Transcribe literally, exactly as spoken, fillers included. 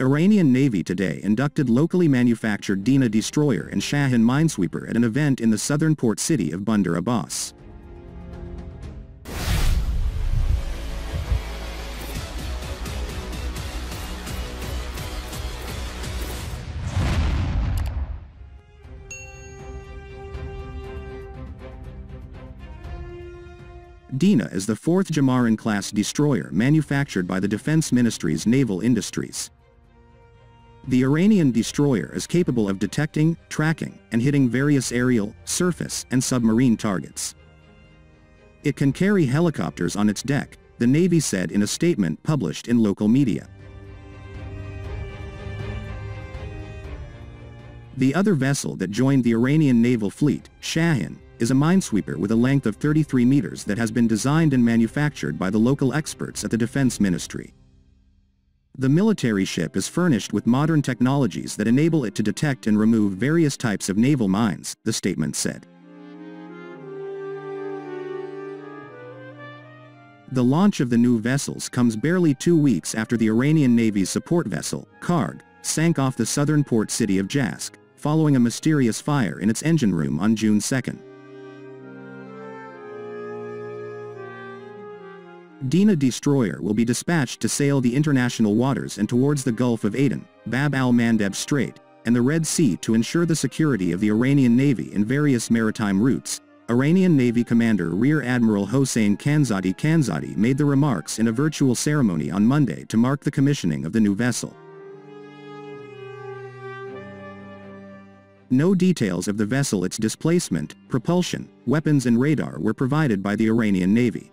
Iranian Navy today inducted locally manufactured Dena destroyer and Shahin minesweeper at an event in the southern port city of Bandar Abbas. Dena is the fourth Jamaran-class destroyer manufactured by the Defense Ministry's Naval Industries. The Iranian destroyer is capable of detecting, tracking, and hitting various aerial, surface, and submarine targets. It can carry helicopters on its deck, the Navy said in a statement published in local media. The other vessel that joined the Iranian naval fleet, Shahin, is a minesweeper with a length of thirty-three meters that has been designed and manufactured by the local experts at the Defense Ministry. The military ship is furnished with modern technologies that enable it to detect and remove various types of naval mines, the statement said. The launch of the new vessels comes barely two weeks after the Iranian Navy's support vessel, Karg, sank off the southern port city of Jask, following a mysterious fire in its engine room on June second. Dena destroyer will be dispatched to sail the international waters and towards the Gulf of Aden, Bab al-Mandeb Strait, and the Red Sea to ensure the security of the Iranian Navy in various maritime routes. Iranian Navy Commander Rear Admiral Hossein Kanzadi Kanzadi made the remarks in a virtual ceremony on Monday to mark the commissioning of the new vessel. No details of the vessel, its displacement, propulsion, weapons and radar were provided by the Iranian Navy.